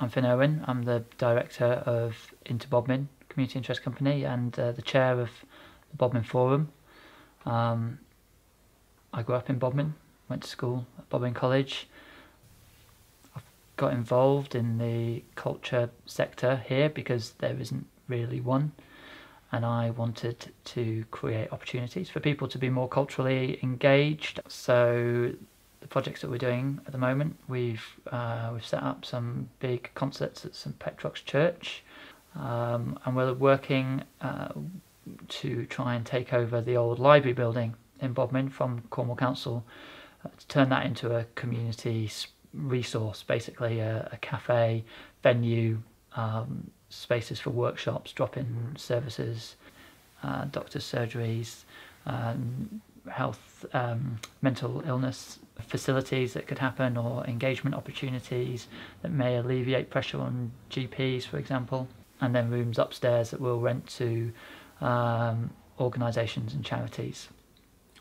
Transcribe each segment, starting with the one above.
I'm Finn Owen. I'm the director of Inter Bodmin, Community Interest Company, and the chair of the Bodmin Forum. I grew up in Bodmin, went to school at Bodmin College. I've got involved in the culture sector here because there isn't really one, and I wanted to create opportunities for people to be more culturally engaged. So the projects that we're doing at the moment, we've set up some big concerts at St. Petroc's Church, and we're working to try and take over the old library building in Bodmin from Cornwall Council, to turn that into a community resource, basically a cafe, venue, spaces for workshops, drop-in services, doctor's surgeries, health, mental illness facilities that could happen, or engagement opportunities that may alleviate pressure on GPs, for example, and then rooms upstairs that we'll rent to organisations and charities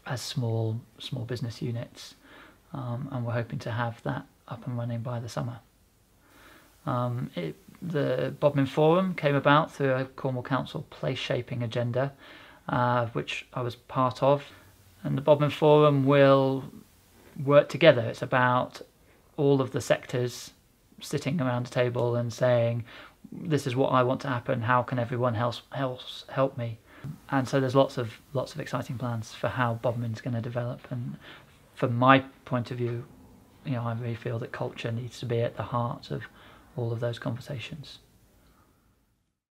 as small business units, and we're hoping to have that up and running by the summer. The Bodmin Forum came about through a Cornwall Council place shaping agenda, which I was part of, and the Bodmin Forum will work together. It's about all of the sectors sitting around a table and saying, this is what I want to happen, how can everyone else help me? And so there's lots of exciting plans for how Bodmin's going to develop, and from my point of view, I really feel that culture needs to be at the heart of all of those conversations.